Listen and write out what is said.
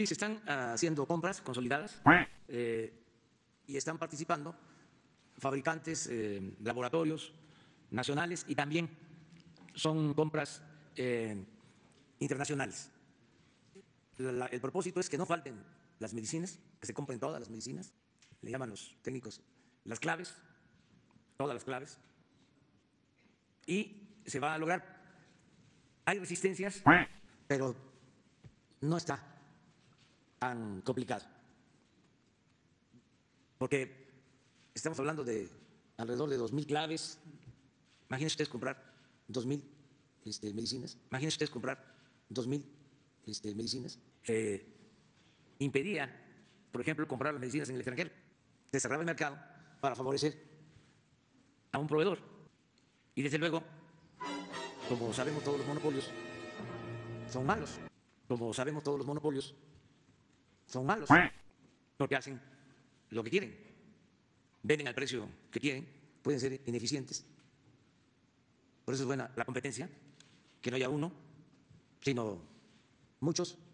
Sí, se están haciendo compras consolidadas y están participando fabricantes, laboratorios nacionales y también son compras internacionales. El propósito es que no falten las medicinas, que se compren todas las medicinas, le llaman los técnicos las claves, todas las claves, y se va a lograr. Hay resistencias, pero no está tan complicado, porque estamos hablando de alrededor de 2.000 claves. Imagínense ustedes comprar 2.000 medicinas, imagínense ustedes comprar 2.000 medicinas. Impedía, por ejemplo, comprar las medicinas en el extranjero. Se cerraba el mercado para favorecer a un proveedor. Y desde luego, como sabemos todos los monopolios, son malos. Como sabemos todos los monopolios, son malos. Porque hacen lo que quieren. Venden al precio que quieren, pueden ser ineficientes. Por eso es buena la competencia, que no haya uno, sino muchos.